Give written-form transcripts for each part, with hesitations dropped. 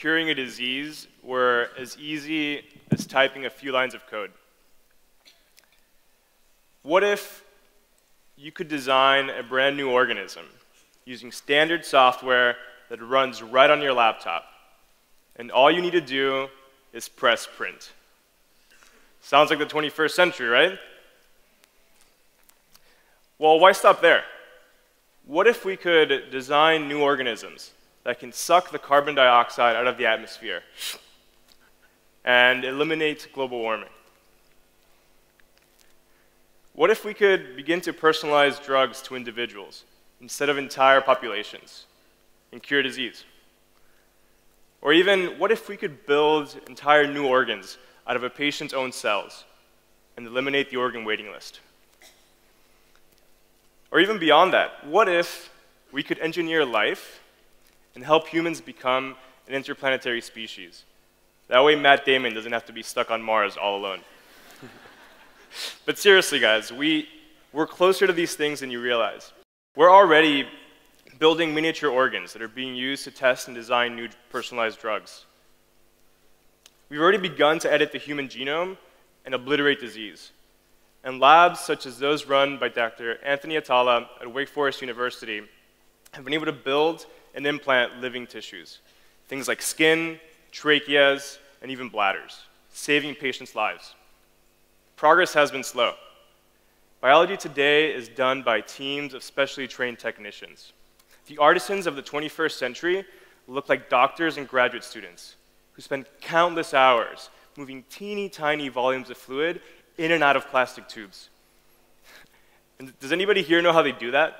curing a disease were as easy as typing a few lines of code? What if you could design a brand new organism using standard software that runs right on your laptop, and all you need to do is press print? Sounds like the 21st century, right? Well, why stop there? What if we could design new organisms that can suck the carbon dioxide out of the atmosphere and eliminate global warming? What if we could begin to personalize drugs to individuals instead of entire populations and cure disease? Or even, what if we could build entire new organs out of a patient's own cells and eliminate the organ waiting list? Or even beyond that, what if we could engineer life and help humans become an interplanetary species? That way Matt Damon doesn't have to be stuck on Mars all alone. But seriously, guys, we're closer to these things than you realize. We're already building miniature organs that are being used to test and design new personalized drugs. We've already begun to edit the human genome and obliterate disease. And labs such as those run by Dr. Anthony Atala at Wake Forest University have been able to build and implant living tissues, things like skin, tracheas, and even bladders, saving patients' lives. Progress has been slow. Biology today is done by teams of specially trained technicians. The artisans of the 21st century look like doctors and graduate students who spend countless hours moving teeny tiny volumes of fluid in and out of plastic tubes. And does anybody here know how they do that?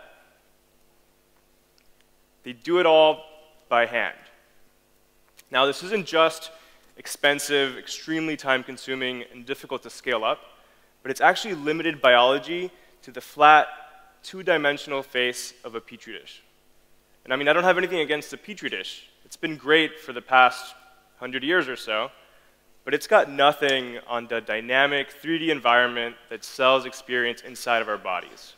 They do it all by hand. Now, this isn't just expensive, extremely time-consuming, and difficult to scale up, but it's actually limited biology to the flat, two-dimensional face of a petri dish. And I mean, I don't have anything against the petri dish. It's been great for the past 100 years or so, but it's got nothing on the dynamic 3D environment that cells experience inside of our bodies.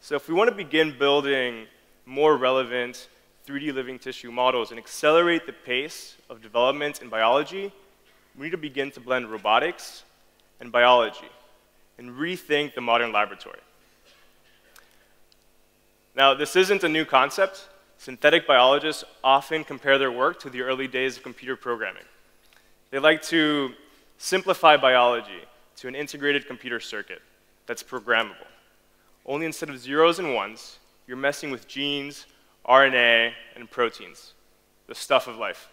So if we want to begin building more relevant 3D living tissue models and accelerate the pace of development in biology, we need to begin to blend robotics and biology and rethink the modern laboratory. Now, this isn't a new concept. Synthetic biologists often compare their work to the early days of computer programming. They like to simplify biology to an integrated computer circuit that's programmable. Only instead of zeros and ones, you're messing with genes, RNA, and proteins, the stuff of life.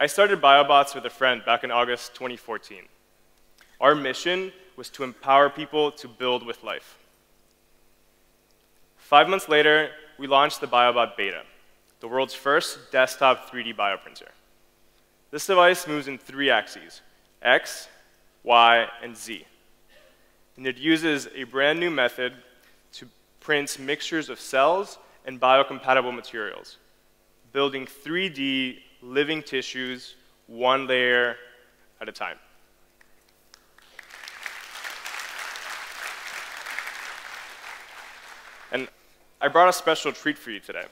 I started BioBots with a friend back in August 2014. Our mission was to empower people to build with life. 5 months later, we launched the BioBot Beta, the world's first desktop 3D bioprinter. This device moves in three axes, X, Y, and Z. And it uses a brand new method to print mixtures of cells and biocompatible materials, building 3D living tissues one layer at a time. And I brought a special treat for you today.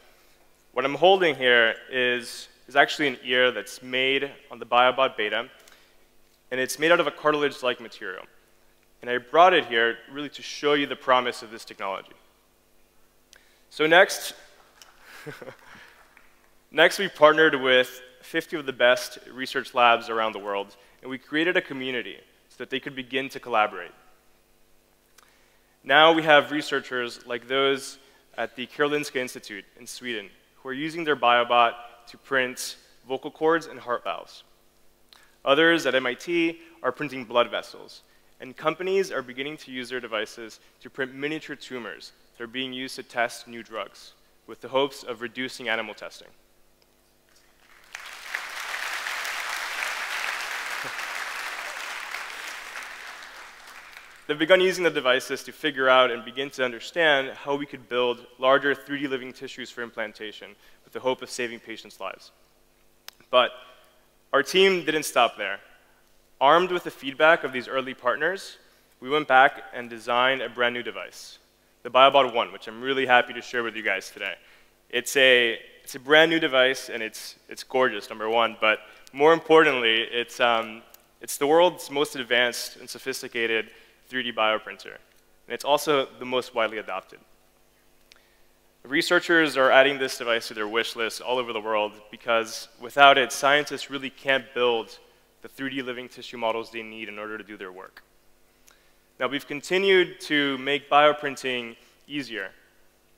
What I'm holding here is actually an ear that's made on the BioBot Beta, and it's made out of a cartilage-like material. And I brought it here really to show you the promise of this technology. So next we partnered with 50 of the best research labs around the world, and we created a community so that they could begin to collaborate. Now we have researchers like those at the Karolinska Institute in Sweden who are using their BioBot to print vocal cords and heart valves. Others at MIT are printing blood vessels, and companies are beginning to use their devices to print miniature tumors that are being used to test new drugs with the hopes of reducing animal testing. They've begun using the devices to figure out and begin to understand how we could build larger 3D living tissues for implantation with the hope of saving patients' lives. But our team didn't stop there. Armed with the feedback of these early partners, we went back and designed a brand new device, the BioBot 1, which I'm really happy to share with you guys today. It's a It's a brand new device, and it's gorgeous, number one. But more importantly, it's the world's most advanced and sophisticated 3D bioprinter. And it's also the most widely adopted. Researchers are adding this device to their wish list all over the world because without it, scientists really can't build the 3D living tissue models they need in order to do their work. Now, we've continued to make bioprinting easier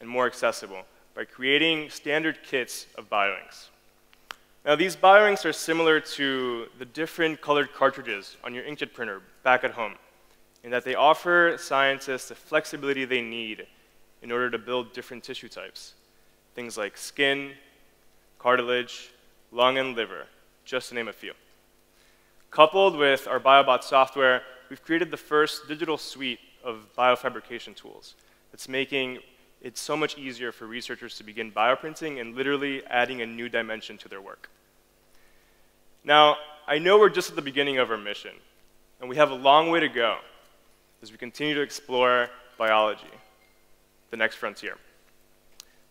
and more accessible by creating standard kits of bioinks. Now, these bioinks are similar to the different colored cartridges on your inkjet printer back at home, in that they offer scientists the flexibility they need in order to build different tissue types, things like skin, cartilage, lung, and liver, just to name a few. Coupled with our BioBot software, we've created the first digital suite of biofabrication tools. It's making it so much easier for researchers to begin bioprinting and literally adding a new dimension to their work. Now, I know we're just at the beginning of our mission, and we have a long way to go as we continue to explore biology, the next frontier.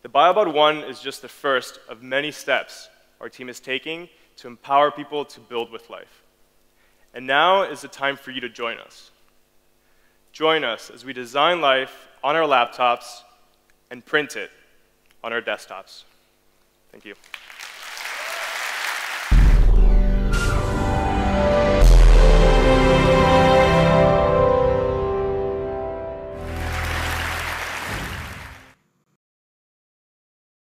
The BioBot 1 is just the first of many steps our team is taking to empower people to build with life. And now is the time for you to join us. Join us as we design life on our laptops and print it on our desktops. Thank you.